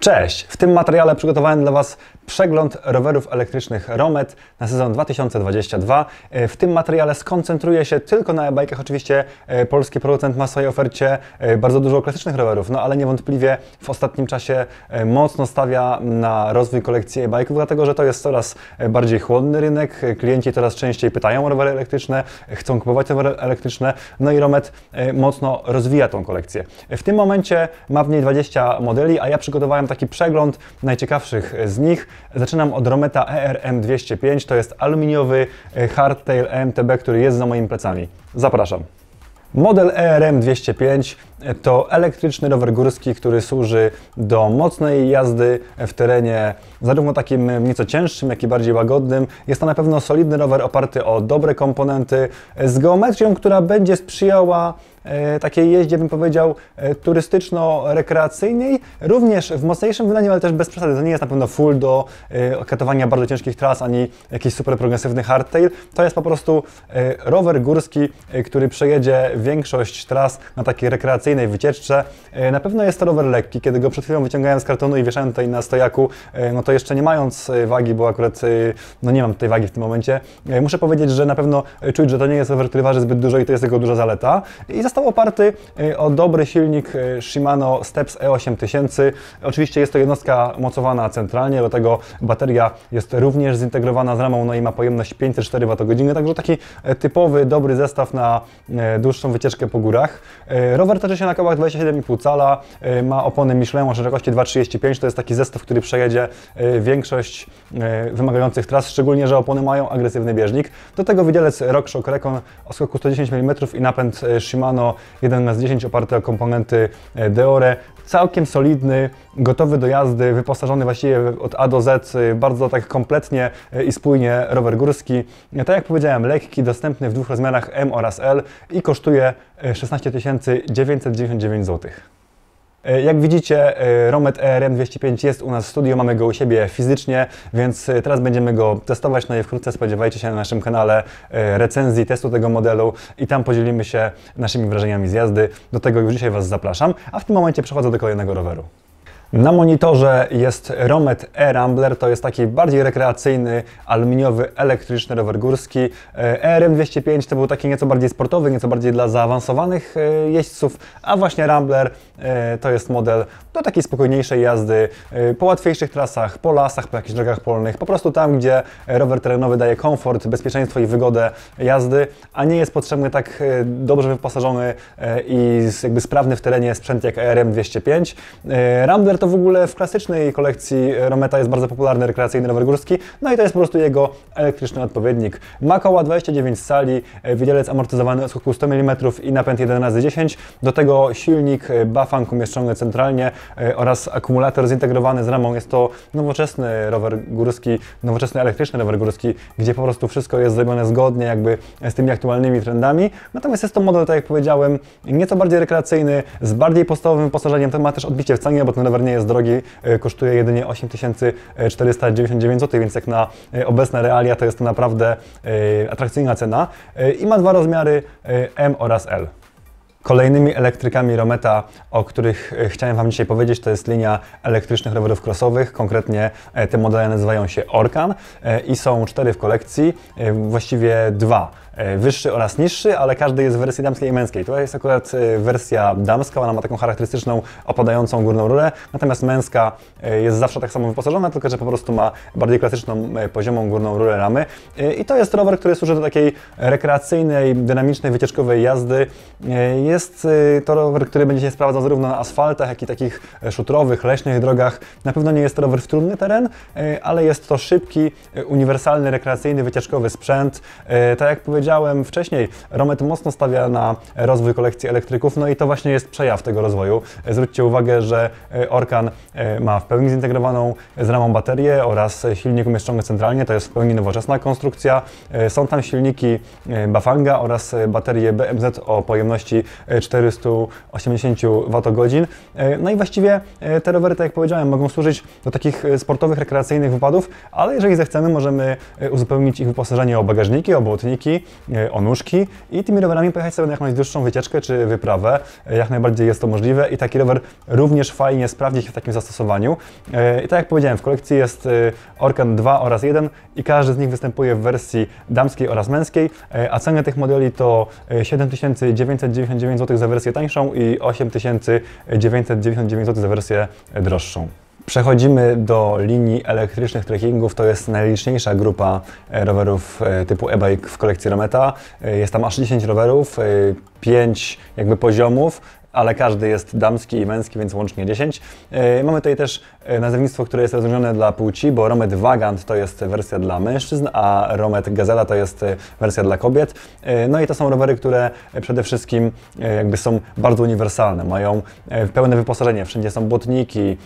Cześć! W tym materiale przygotowałem dla Was przegląd rowerów elektrycznych Romet na sezon 2022. W tym materiale skoncentruję się tylko na e-bike'ach. Oczywiście polski producent ma w swojej ofercie bardzo dużo klasycznych rowerów, no ale niewątpliwie w ostatnim czasie mocno stawia na rozwój kolekcji e-bike'ów, dlatego że to jest coraz bardziej chłodny rynek, klienci coraz częściej pytają o rowery elektryczne, chcą kupować te rowery elektryczne, no i Romet mocno rozwija tą kolekcję. W tym momencie ma w niej 20 modeli, a ja przygotowałem taki przegląd najciekawszych z nich. Zaczynam od Rometa ERM 205, to jest aluminiowy hardtail EMTB, który jest za moimi plecami. Zapraszam. Model ERM 205 to elektryczny rower górski, który służy do mocnej jazdy w terenie zarówno takim nieco cięższym, jak i bardziej łagodnym. Jest to na pewno solidny rower oparty o dobre komponenty z geometrią, która będzie sprzyjała takiej jeździe, bym powiedział, turystyczno-rekreacyjnej, również w mocniejszym wydaniu, ale też bez przesady. To nie jest na pewno full do katowania bardzo ciężkich tras, ani jakiś super progresywny hardtail. To jest po prostu rower górski, który przejedzie większość tras na takiej rekreacyjnej wycieczce. Na pewno jest to rower lekki. Kiedy go przed chwilą wyciągałem z kartonu i wieszałem tutaj na stojaku, no to jeszcze nie mając wagi, bo akurat no nie mam tej wagi w tym momencie, muszę powiedzieć, że na pewno czuć, że to nie jest rower, który waży zbyt dużo i to jest jego duża zaleta. I został oparty o dobry silnik Shimano Steps E8000. Oczywiście jest to jednostka mocowana centralnie, do tego bateria jest również zintegrowana z ramą, no i ma pojemność 504 Wh, także taki typowy, dobry zestaw na dłuższą wycieczkę po górach. Rower toczy się na kołach 27,5 cala, ma opony Michelin o szerokości 2,35, to jest taki zestaw, który przejedzie większość wymagających tras, szczególnie że opony mają agresywny bieżnik. Do tego widelec Rock Shox Rekon o skoku 110 mm i napęd Shimano 1/10 oparte o komponenty Deore. Całkiem solidny, gotowy do jazdy, wyposażony właściwie od A do Z, bardzo tak kompletnie i spójnie rower górski. Tak jak powiedziałem, lekki, dostępny w dwóch rozmiarach M oraz L i kosztuje 16 999 zł. Jak widzicie, Romet ERM 205 jest u nas w studiu, mamy go u siebie fizycznie, więc teraz będziemy go testować, no i wkrótce spodziewajcie się na naszym kanale recenzji, testu tego modelu i tam podzielimy się naszymi wrażeniami z jazdy. Do tego już dzisiaj Was zapraszam, a w tym momencie przechodzę do kolejnego roweru. Na monitorze jest Romet e-Rambler, to jest taki bardziej rekreacyjny, aluminiowy, elektryczny rower górski. ERM 205 to był taki nieco bardziej sportowy, nieco bardziej dla zaawansowanych jeźdźców, a właśnie Rambler to jest model do takiej spokojniejszej jazdy, po łatwiejszych trasach, po lasach, po jakichś drogach polnych, po prostu tam, gdzie rower terenowy daje komfort, bezpieczeństwo i wygodę jazdy, a nie jest potrzebny tak dobrze wyposażony i jakby sprawny w terenie sprzęt jak ERM 205. Rambler to w ogóle w klasycznej kolekcji Rometa jest bardzo popularny rekreacyjny rower górski, no i to jest po prostu jego elektryczny odpowiednik. Ma koła 29 cali, widelec amortyzowany o skoku 100 mm i napęd 1/10, do tego silnik Bafang umieszczony centralnie oraz akumulator zintegrowany z ramą. Jest to nowoczesny rower górski, nowoczesny elektryczny rower górski, gdzie po prostu wszystko jest zrobione zgodnie jakby z tymi aktualnymi trendami. Natomiast jest to model, tak jak powiedziałem, nieco bardziej rekreacyjny, z bardziej podstawowym wyposażeniem. To ma też odbicie w cenie, bo ten rower nie jest drogi, kosztuje jedynie 8499 zł, więc jak na obecne realia to jest to naprawdę atrakcyjna cena i ma dwa rozmiary M oraz L. Kolejnymi elektrykami Rometa, o których chciałem Wam dzisiaj powiedzieć, to jest linia elektrycznych rowerów crossowych. Konkretnie te modele nazywają się Orkan i są cztery w kolekcji, właściwie dwa. Wyższy oraz niższy, ale każdy jest w wersji damskiej i męskiej. To jest akurat wersja damska, ona ma taką charakterystyczną opadającą górną rurę, natomiast męska jest zawsze tak samo wyposażona, tylko że po prostu ma bardziej klasyczną, poziomą górną rurę ramy. I to jest rower, który służy do takiej rekreacyjnej, dynamicznej, wycieczkowej jazdy. Jest to rower, który będzie się sprawdzał zarówno na asfaltach, jak i takich szutrowych, leśnych drogach. Na pewno nie jest to rower w trudny teren, ale jest to szybki, uniwersalny, rekreacyjny, wycieczkowy sprzęt. Tak jak powiedziałem wcześniej, Romet mocno stawia na rozwój kolekcji elektryków, no i to właśnie jest przejaw tego rozwoju. Zwróćcie uwagę, że Orkan ma w pełni zintegrowaną z ramą baterię oraz silnik umieszczony centralnie, to jest w pełni nowoczesna konstrukcja. Są tam silniki Bafanga oraz baterie BMZ o pojemności 480 Wh. No i właściwie te rowery, tak jak powiedziałem, mogą służyć do takich sportowych, rekreacyjnych wypadów, ale jeżeli zechcemy, możemy uzupełnić ich wyposażenie o bagażniki, o błotniki, o nóżki i tymi rowerami pojechać sobie na jakąś dłuższą wycieczkę czy wyprawę. Jak najbardziej jest to możliwe i taki rower również fajnie sprawdzi się w takim zastosowaniu. I tak jak powiedziałem, w kolekcji jest Orkan 2 oraz 1 i każdy z nich występuje w wersji damskiej oraz męskiej, a cena tych modeli to 7999 zł za wersję tańszą i 8999 zł za wersję droższą. Przechodzimy do linii elektrycznych trekkingów, to jest najliczniejsza grupa rowerów typu e-bike w kolekcji Rometa. Jest tam aż 10 rowerów, 5 jakby poziomów, ale każdy jest damski i męski, więc łącznie 10. Mamy tutaj też nazewnictwo, które jest rozróżnione dla płci, bo Romet Wagant to jest wersja dla mężczyzn, a Romet Gazela to jest wersja dla kobiet. No i to są rowery, które przede wszystkim jakby są bardzo uniwersalne, mają pełne wyposażenie, wszędzie są błotniki,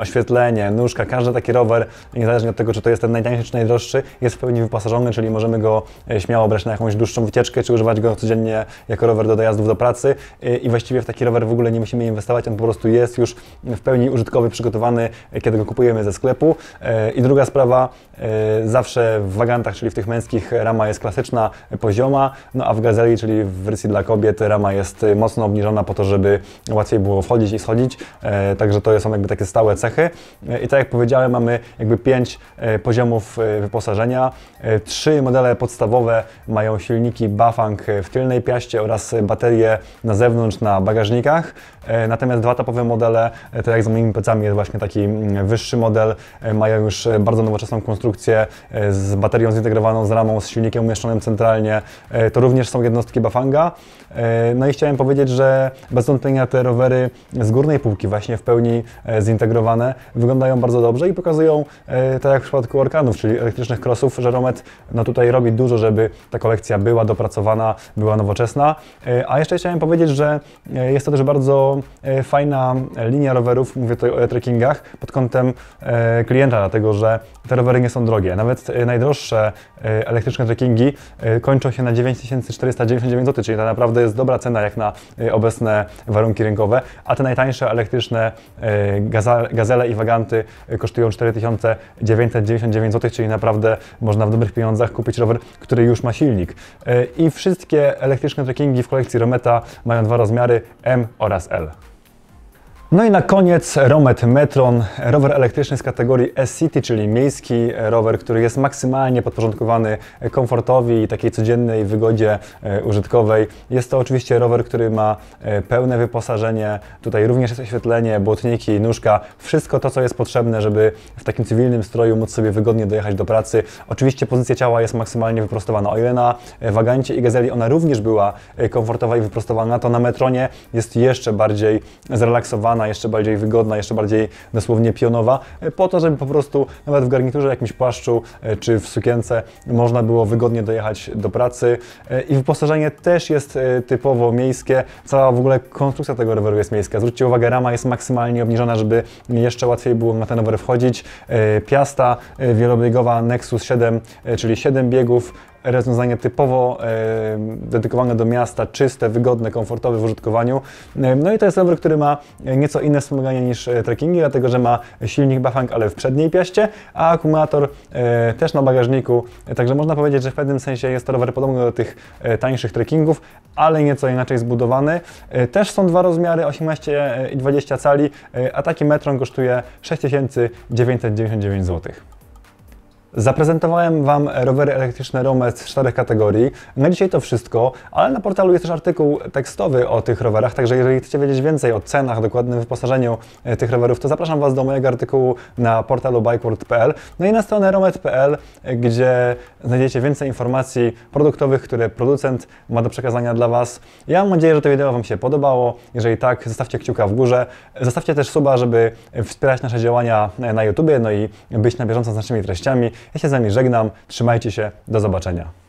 oświetlenie, nóżka, każdy taki rower, niezależnie od tego, czy to jest ten najtańszy czy najdroższy, jest w pełni wyposażony, czyli możemy go śmiało brać na jakąś dłuższą wycieczkę, czy używać go codziennie jako rower do dojazdów do pracy i właściwie w taki rower w ogóle nie musimy inwestować, on po prostu jest już w pełni użytkowy, przygotowany, kiedy go kupujemy ze sklepu. I druga sprawa, zawsze w Wagantach, czyli w tych męskich, rama jest klasyczna, pozioma, no a w Gazeli, czyli w wersji dla kobiet, rama jest mocno obniżona po to, żeby łatwiej było wchodzić i schodzić, także to są jakby takie stałe cechy. I tak jak powiedziałem, mamy jakby 5 poziomów wyposażenia, 3 modele podstawowe mają silniki Bafang w tylnej piaście oraz baterie na zewnątrz, na bagażniku. Natomiast dwa topowe modele, to jak z moimi plecami jest właśnie taki wyższy model, mają już bardzo nowoczesną konstrukcję z baterią zintegrowaną, z ramą, z silnikiem umieszczonym centralnie. To również są jednostki Bafanga. No i chciałem powiedzieć, że bez wątpienia te rowery z górnej półki właśnie w pełni zintegrowane wyglądają bardzo dobrze i pokazują, tak jak w przypadku Orkanów, czyli elektrycznych crossów, że Romet no tutaj robi dużo, żeby ta kolekcja była dopracowana, była nowoczesna. A jeszcze chciałem powiedzieć, że jest to też bardzo fajna linia rowerów, mówię tutaj o trekkingach, pod kątem klienta, dlatego że te rowery nie są drogie. Nawet najdroższe elektryczne trekkingi kończą się na 9499 zł, czyli to naprawdę jest dobra cena jak na obecne warunki rynkowe, a te najtańsze elektryczne Gazele i Waganty kosztują 4999 zł, czyli naprawdę można w dobrych pieniądzach kupić rower, który już ma silnik. I wszystkie elektryczne trekkingi w kolekcji Rometa mają dwa rozmiary, M oraz L. No i na koniec Romet Metron, rower elektryczny z kategorii e-City, czyli miejski rower, który jest maksymalnie podporządkowany komfortowi i takiej codziennej wygodzie użytkowej. Jest to oczywiście rower, który ma pełne wyposażenie, tutaj również jest oświetlenie, błotniki, nóżka, wszystko to, co jest potrzebne, żeby w takim cywilnym stroju móc sobie wygodnie dojechać do pracy. Oczywiście pozycja ciała jest maksymalnie wyprostowana, o ile na Wagancie i Gazeli ona również była komfortowa i wyprostowana, to na Metronie jest jeszcze bardziej zrelaksowana, jeszcze bardziej wygodna, jeszcze bardziej dosłownie pionowa, po to, żeby po prostu nawet w garniturze, jakimś płaszczu czy w sukience można było wygodnie dojechać do pracy. I wyposażenie też jest typowo miejskie, cała w ogóle konstrukcja tego roweru jest miejska. Zwróćcie uwagę, rama jest maksymalnie obniżona, żeby jeszcze łatwiej było na ten rower wchodzić. Piasta wielobiegowa Nexus 7, czyli 7 biegów, rozwiązanie typowo dedykowane do miasta, czyste, wygodne, komfortowe w użytkowaniu. No i to jest rower, który ma nieco inne wspomaganie niż trekkingi, dlatego że ma silnik Bafang, ale w przedniej piaście, a akumulator też na bagażniku. Także można powiedzieć, że w pewnym sensie jest to rower podobny do tych tańszych trekkingów, ale nieco inaczej zbudowany. Też są dwa rozmiary, 18 i 20 cali, a taki Metron kosztuje 6999 zł. Zaprezentowałem Wam rowery elektryczne Romet z 4 kategorii. Na dzisiaj to wszystko, ale na portalu jest też artykuł tekstowy o tych rowerach, także jeżeli chcecie wiedzieć więcej o cenach, dokładnym wyposażeniu tych rowerów, to zapraszam Was do mojego artykułu na portalu bikeworld.pl, no i na stronę romet.pl, gdzie znajdziecie więcej informacji produktowych, które producent ma do przekazania dla Was. Ja mam nadzieję, że to wideo Wam się podobało. Jeżeli tak, zostawcie kciuka w górze. Zostawcie też suba, żeby wspierać nasze działania na YouTubie, no i być na bieżąco z naszymi treściami. Ja się z Wami żegnam, trzymajcie się, do zobaczenia.